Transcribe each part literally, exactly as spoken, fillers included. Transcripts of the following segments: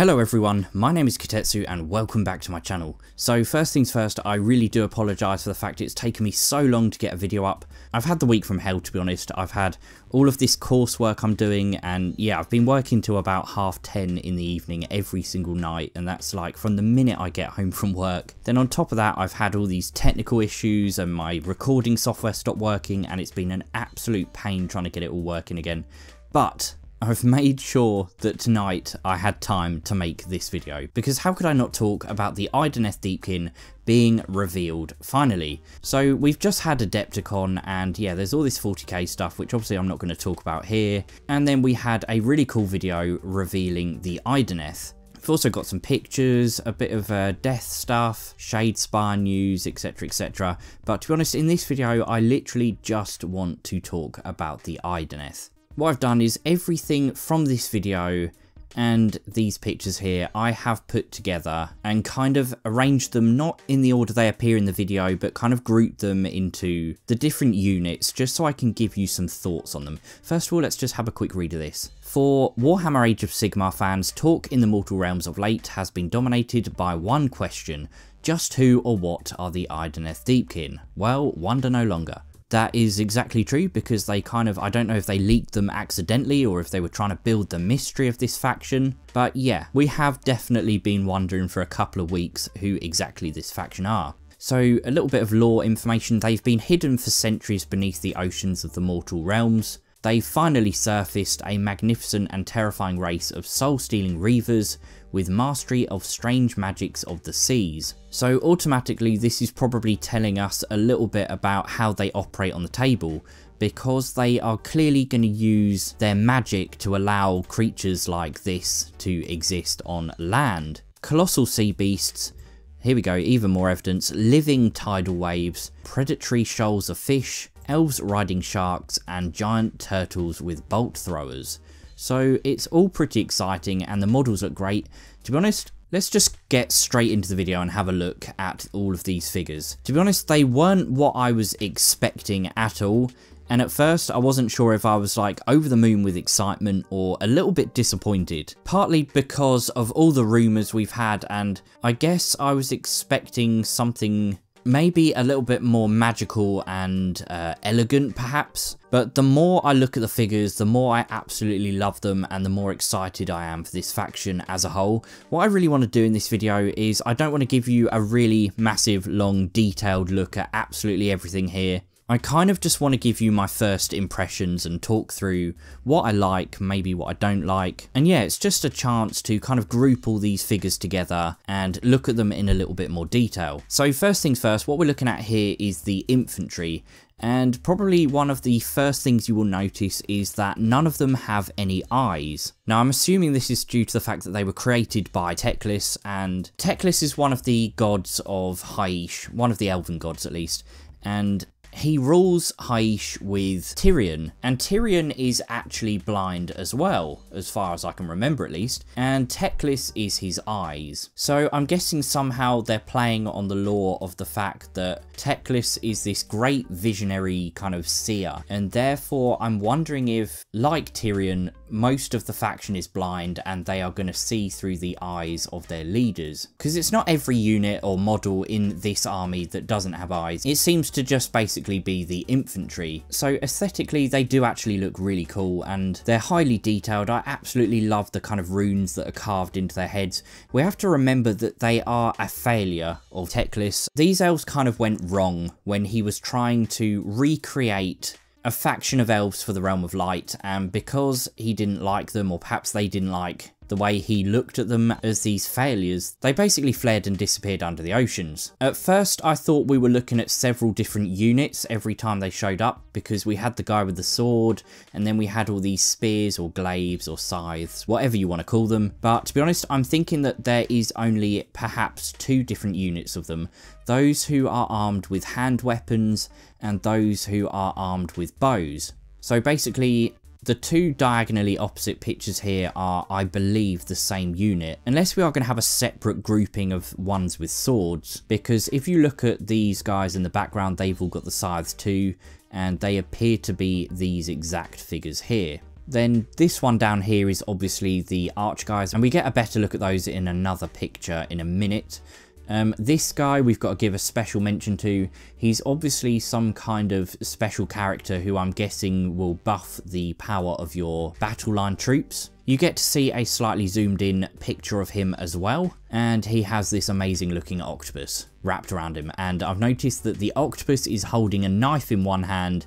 Hello everyone, my name is Kitetsu and welcome back to my channel. So first things first, I really do apologise for the fact it's taken me so long to get a video up. I've had the week from hell, to be honest. I've had all of this coursework I'm doing, and yeah, I've been working till about half ten in the evening every single night, and that's like from the minute I get home from work. Then on top of that, I've had all these technical issues and my recording software stopped working, and it's been an absolute pain trying to get it all working again. But I've made sure that tonight I had time to make this video, because how could I not talk about the Idoneth Deepkin being revealed finally? So we've just had Adepticon, and yeah, there's all this forty K stuff, which obviously I'm not going to talk about here. And then we had a really cool video revealing the Idoneth. We've also got some pictures, a bit of uh, death stuff, Shadespire news, etc, et cetera. But to be honest, in this video, I literally just want to talk about the Idoneth. What I've done is everything from this video and these pictures here I have put together and kind of arranged them, not in the order they appear in the video, but kind of grouped them into the different units just so I can give you some thoughts on them. First of all, let's just have a quick read of this. For Warhammer Age of Sigmar fans, talk in the Mortal Realms of late has been dominated by one question: just who or what are the Idoneth Deepkin? Well, wonder no longer. That is exactly true, because they kind of, I don't know if they leaked them accidentally or if they were trying to build the mystery of this faction, but yeah, we have definitely been wondering for a couple of weeks who exactly this faction are. So a little bit of lore information: they've been hidden for centuries beneath the oceans of the Mortal Realms. They finally surfaced, a magnificent and terrifying race of soul-stealing reavers with mastery of strange magics of the seas. So automatically this is probably telling us a little bit about how they operate on the table, because they are clearly going to use their magic to allow creatures like this to exist on land. Colossal sea beasts, here we go, even more evidence, living tidal waves, predatory shoals of fish, elves riding sharks, and giant turtles with bolt throwers. So it's all pretty exciting and the models look great. To be honest, let's just get straight into the video and have a look at all of these figures. To be honest, they weren't what I was expecting at all, and at first I wasn't sure if I was like over the moon with excitement or a little bit disappointed, partly because of all the rumours we've had, and I guess I was expecting something maybe a little bit more magical and uh, elegant perhaps. But the more I look at the figures, the more I absolutely love them and the more excited I am for this faction as a whole. What I really want to do in this video is, I don't want to give you a really massive, long, detailed look at absolutely everything here. I kind of just want to give you my first impressions and talk through what I like, maybe what I don't like. And yeah, it's just a chance to kind of group all these figures together and look at them in a little bit more detail. So first things first, what we're looking at here is the infantry. And probably one of the first things you will notice is that none of them have any eyes. Now, I'm assuming this is due to the fact that they were created by Teclis, and Teclis is one of the gods of Hyish, one of the elven gods at least, and he rules Hyish with Tyrion, and Tyrion is actually blind as well, as far as I can remember at least, and Teclis is his eyes. So I'm guessing somehow they're playing on the lore of the fact that Teclis is this great visionary kind of seer, and therefore I'm wondering if, like Tyrion, most of the faction is blind and they are going to see through the eyes of their leaders. Because it's not every unit or model in this army that doesn't have eyes, it seems to just basically be the infantry. So aesthetically they do actually look really cool and they're highly detailed. I absolutely love the kind of runes that are carved into their heads. We have to remember that they are a failure of Teclis. These elves kind of went wrong when he was trying to recreate a faction of elves for the Realm of Light, and because he didn't like them, or perhaps they didn't like the way he looked at them as these failures, they basically fled and disappeared under the oceans. At first I thought we were looking at several different units every time they showed up, because we had the guy with the sword, and then we had all these spears or glaives or scythes, whatever you want to call them. But to be honest, I'm thinking that there is only perhaps two different units of them: those who are armed with hand weapons and those who are armed with bows. So basically the two diagonally opposite pictures here are, I believe, the same unit, unless we are going to have a separate grouping of ones with swords, because if you look at these guys in the background, they've all got the scythes too, and they appear to be these exact figures here. Then this one down here is obviously the arch guys, and we get a better look at those in another picture in a minute. Um, this guy we've got to give a special mention to. He's obviously some kind of special character who I'm guessing will buff the power of your battle line troops. You get to see a slightly zoomed in picture of him as well, and he has this amazing looking octopus wrapped around him, and I've noticed that the octopus is holding a knife in one hand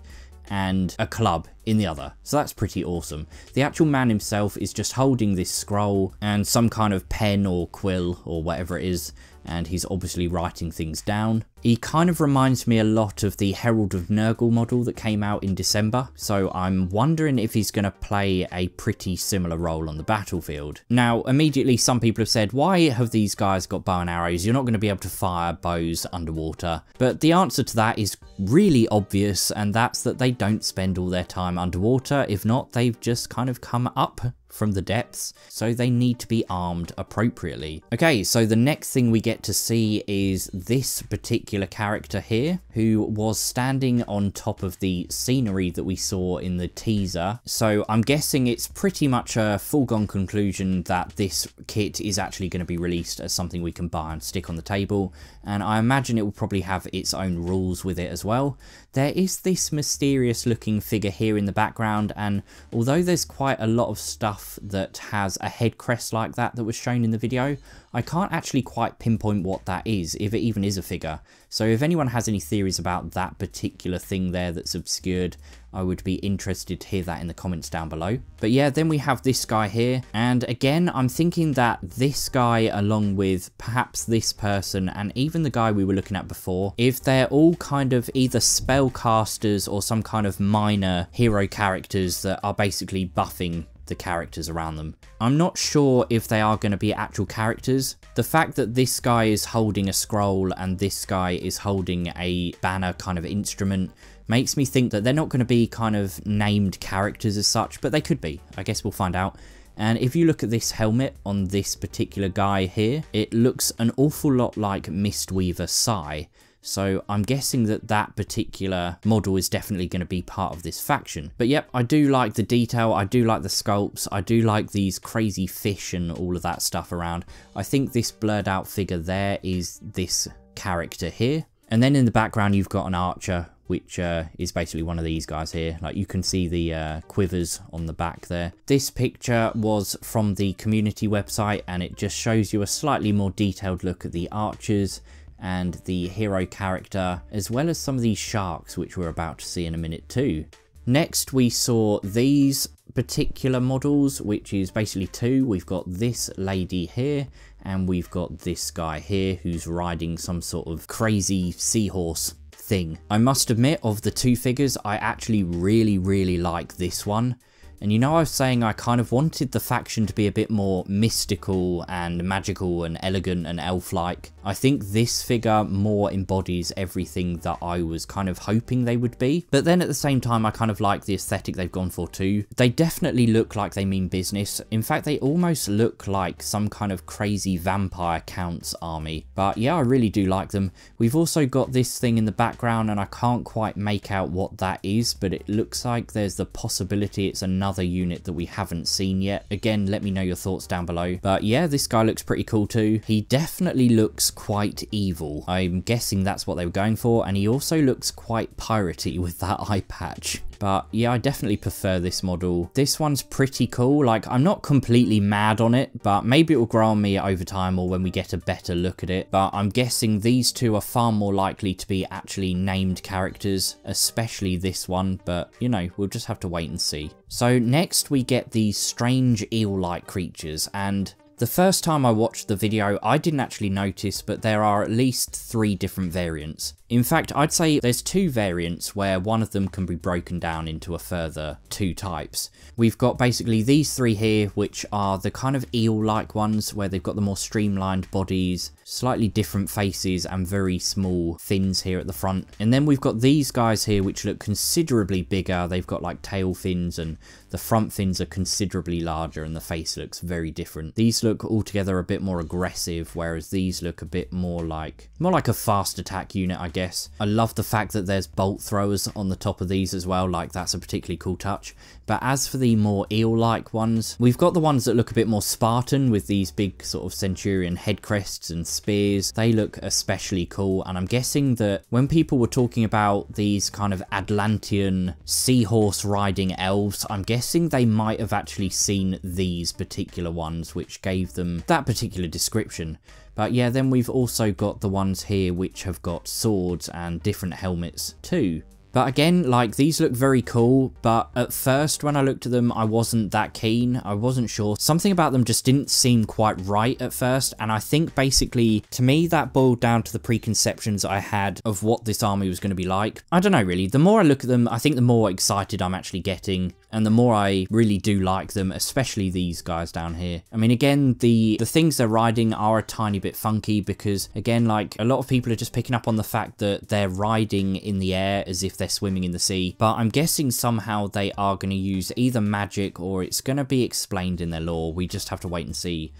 and a club in the other, so that's pretty awesome. The actual man himself is just holding this scroll and some kind of pen or quill or whatever it is, and he's obviously writing things down. He kind of reminds me a lot of the Herald of Nurgle model that came out in December, so I'm wondering if he's going to play a pretty similar role on the battlefield. Now, immediately some people have said, why have these guys got bow and arrows? You're not going to be able to fire bows underwater. But the answer to that is really obvious, and that's that they don't spend all their time underwater. If not, they've just kind of come up from the depths, so they need to be armed appropriately. Okay, so the next thing we get to see is this particular character here, who was standing on top of the scenery that we saw in the teaser. So I'm guessing it's pretty much a foregone conclusion that this kit is actually going to be released as something we can buy and stick on the table, and I imagine it will probably have its own rules with it as well. There is this mysterious looking figure here in the background, and although there's quite a lot of stuff that has a head crest like that that was shown in the video, I can't actually quite pinpoint what that is, if it even is a figure. So if anyone has any theories about that particular thing there that's obscured, I would be interested to hear that in the comments down below. But yeah, then we have this guy here, and again I'm thinking that this guy, along with perhaps this person and even the guy we were looking at before, if they're all kind of either spellcasters or some kind of minor hero characters that are basically buffing the characters around them. I'm not sure if they are going to be actual characters. The fact that this guy is holding a scroll and this guy is holding a banner kind of instrument makes me think that they're not going to be kind of named characters as such, but they could be. I guess we'll find out. And if you look at this helmet on this particular guy here, it looks an awful lot like Mistweaver Saih. So I'm guessing that that particular model is definitely going to be part of this faction. But yep, I do like the detail, I do like the sculpts, I do like these crazy fish and all of that stuff around. I think this blurred out figure there is this character here. And then in the background you've got an archer, which uh, is basically one of these guys here. Like, you can see the uh, quivers on the back there. This picture was from the community website, and it just shows you a slightly more detailed look at the archers and the hero character, as well as some of these sharks, which we're about to see in a minute too. Next we saw these particular models, which is basically two. We've got this lady here, and we've got this guy here who's riding some sort of crazy seahorse thing. I must admit, of the two figures, I actually really, really like this one. And you know, I was saying I kind of wanted the faction to be a bit more mystical and magical and elegant and elf-like. I think this figure more embodies everything that I was kind of hoping they would be. But then at the same time, I kind of like the aesthetic they've gone for too. They definitely look like they mean business. In fact, they almost look like some kind of crazy vampire count's army. But yeah, I really do like them. We've also got this thing in the background, and I can't quite make out what that is, but it looks like there's the possibility it's another Another unit that we haven't seen yet. Again, let me know your thoughts down below. But yeah, this guy looks pretty cool too. He definitely looks quite evil. I'm guessing that's what they were going for, and he also looks quite piratey with that eye patch. But yeah, I definitely prefer this model. This one's pretty cool. Like, I'm not completely mad on it, but maybe it will grow on me over time or when we get a better look at it. But I'm guessing these two are far more likely to be actually named characters, especially this one. But, you know, we'll just have to wait and see. So next we get these strange eel-like creatures, and the first time I watched the video, I didn't actually notice, but there are at least three different variants. In fact, I'd say there's two variants where one of them can be broken down into a further two types. We've got basically these three here, which are the kind of eel-like ones where they've got the more streamlined bodies slightly different faces and very small fins here at the front. And then we've got these guys here which look considerably bigger. They've got like tail fins, and the front fins are considerably larger, and the face looks very different. These look altogether a bit more aggressive, whereas these look a bit more like more like a fast attack unit, I guess. I love the fact that there's bolt throwers on the top of these as well. Like, that's a particularly cool touch. But as for the more eel-like ones, we've got the ones that look a bit more Spartan with these big sort of centurion head crests and spears. They look especially cool, and I'm guessing that when people were talking about these kind of Atlantean seahorse riding elves, I'm guessing they might have actually seen these particular ones, which gave them that particular description. But yeah, then we've also got the ones here which have got swords and different helmets too. But again, like, these look very cool, but at first when I looked at them, I wasn't that keen. I wasn't sure. Something about them just didn't seem quite right at first, and I think basically, to me, that boiled down to the preconceptions I had of what this army was going to be like. I don't know, really. The more I look at them, I think the more excited I'm actually getting, and the more I really do like them, especially these guys down here. I mean, again, the, the things they're riding are a tiny bit funky because, again, like, a lot of people are just picking up on the fact that they're riding in the air as if they're They're swimming in the sea, but I'm guessing somehow they are going to use either magic or it's going to be explained in their lore. We just have to wait and see.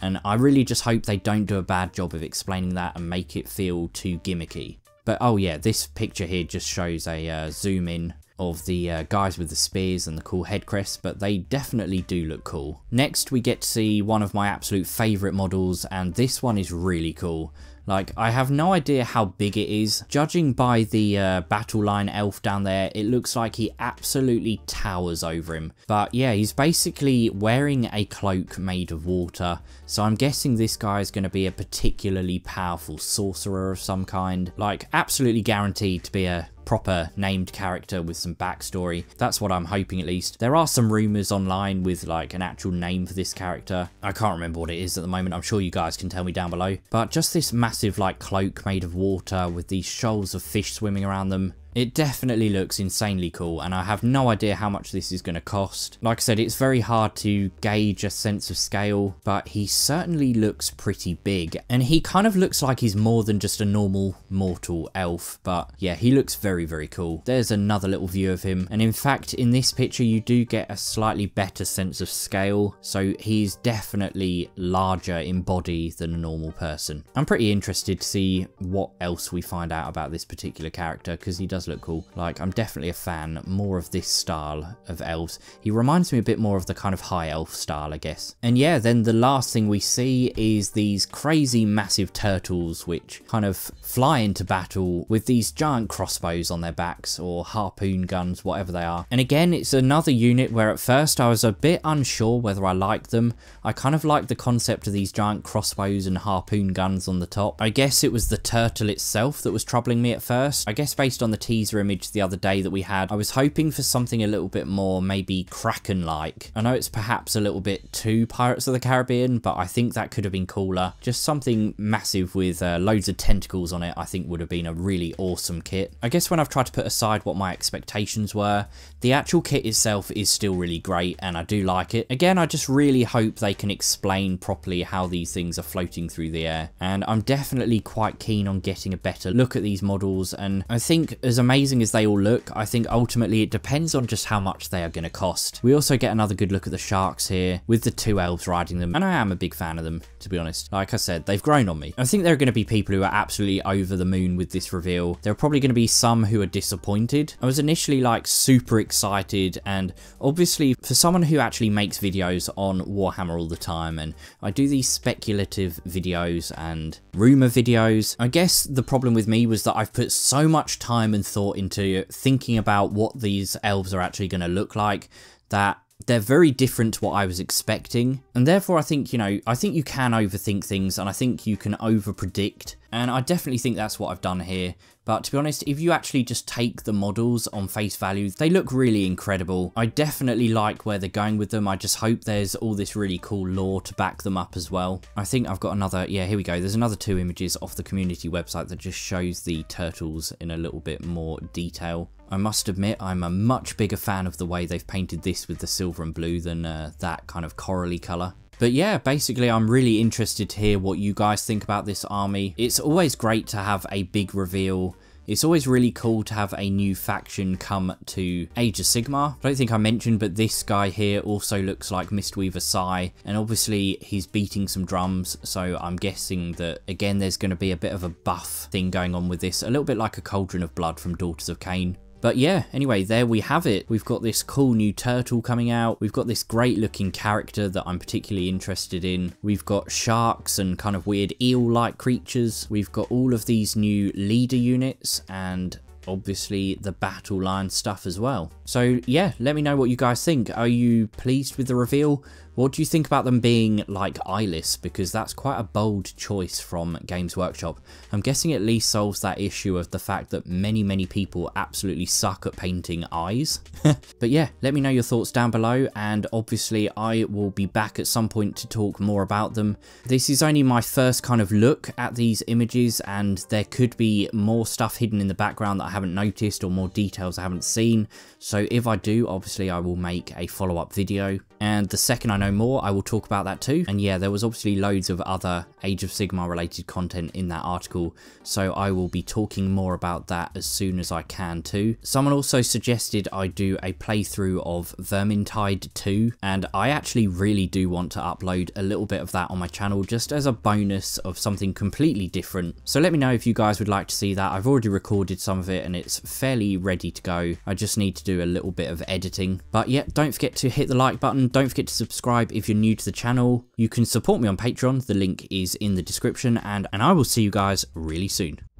And I really just hope they don't do a bad job of explaining that and make it feel too gimmicky. But oh yeah, this picture here just shows a uh, zoom in of the uh, guys with the spears and the cool head crests, but they definitely do look cool. Next we get to see one of my absolute favourite models, and this one is really cool. Like, I have no idea how big it is. Judging by the uh, battle line elf down there, it looks like he absolutely towers over him. But yeah, he's basically wearing a cloak made of water. So I'm guessing this guy is going to be a particularly powerful sorcerer of some kind. Like, absolutely guaranteed to be a proper named character with some backstory. That's what I'm hoping, at least. There are some rumors online with like an actual name for this character. I can't remember what it is at the moment. I'm sure you guys can tell me down below. But just this massive like cloak made of water with these shoals of fish swimming around them. It definitely looks insanely cool, and I have no idea how much this is going to cost. Like I said, it's very hard to gauge a sense of scale, but he certainly looks pretty big, and he kind of looks like he's more than just a normal mortal elf, but yeah, he looks very, very cool. There's another little view of him, and in fact, in this picture, you do get a slightly better sense of scale, so he's definitely larger in body than a normal person. I'm pretty interested to see what else we find out about this particular character, because he does look cool. Like, I'm definitely a fan more of this style of elves. He reminds me a bit more of the kind of high elf style, I guess. And yeah, then the last thing we see is these crazy massive turtles which kind of fly into battle with these giant crossbows on their backs, or harpoon guns, whatever they are. And again, it's another unit where at first I was a bit unsure whether I liked them. I kind of like the concept of these giant crossbows and harpoon guns on the top. I guess it was the turtle itself that was troubling me at first. I guess based on the teaser image the other day that we had, I was hoping for something a little bit more maybe Kraken-like. I know it's perhaps a little bit too Pirates of the Caribbean, but I think that could have been cooler. Just something massive with uh, loads of tentacles on it, I think would have been a really awesome kit. I guess when I've tried to put aside what my expectations were, the actual kit itself is still really great, and I do like it. Again, I just really hope they can explain properly how these things are floating through the air, and I'm definitely quite keen on getting a better look at these models. And I think as amazing as they all look, I think ultimately it depends on just how much they are going to cost. We also get another good look at the sharks here with the two elves riding them, and I am a big fan of them, to be honest. Like I said, they've grown on me. I think there are going to be people who are absolutely over the moon with this reveal. There are probably going to be some who are disappointed. I was initially like super excited, and obviously for someone who actually makes videos on Warhammer all the time, and I do these speculative videos and rumor videos, I guess the problem with me was that I've put so much time and thought into thinking about what these elves are actually going to look like that they're very different to what I was expecting. And therefore I think, you know, I think you can overthink things, and I think you can over predict. And I definitely think that's what I've done here. But to be honest, if you actually just take the models on face value, they look really incredible. I definitely like where they're going with them. I just hope there's all this really cool lore to back them up as well. I think I've got another, yeah, here we go. There's another two images off the community website that just shows the turtles in a little bit more detail. I must admit, I'm a much bigger fan of the way they've painted this with the silver and blue than uh, that kind of corally colour. But yeah, basically I'm really interested to hear what you guys think about this army. It's always great to have a big reveal. It's always really cool to have a new faction come to Age of Sigmar. I don't think I mentioned, but this guy here also looks like Mistweaver Saih, and obviously he's beating some drums, so I'm guessing that, again, there's going to be a bit of a buff thing going on with this, a little bit like a Cauldron of Blood from Daughters of Khaine. But yeah, anyway, there we have it. We've got this cool new turtle coming out. We've got this great looking character that I'm particularly interested in. We've got sharks and kind of weird eel-like creatures. We've got all of these new leader units and obviously the battle line stuff as well. So yeah, let me know what you guys think. Are you pleased with the reveal? What do you think about them being like eyeless? Because that's quite a bold choice from Games Workshop. I'm guessing it at least solves that issue of the fact that many, many people absolutely suck at painting eyes. But yeah, let me know your thoughts down below, and obviously I will be back at some point to talk more about them. This is only my first kind of look at these images, and there could be more stuff hidden in the background that I haven't noticed or more details I haven't seen. So if I do, obviously I will make a follow-up video. And the second I know more, I will talk about that too. And yeah, there was obviously loads of other Age of Sigmar related content in that article, so I will be talking more about that as soon as I can too. Someone also suggested I do a playthrough of Vermintide two, and I actually really do want to upload a little bit of that on my channel just as a bonus of something completely different. So let me know if you guys would like to see that. I've already recorded some of it and it's fairly ready to go. I just need to do a little bit of editing. But yeah, don't forget to hit the like button. Don't forget to subscribe if you're new to the channel. You can support me on Patreon, the link is in the description, and, and I will see you guys really soon.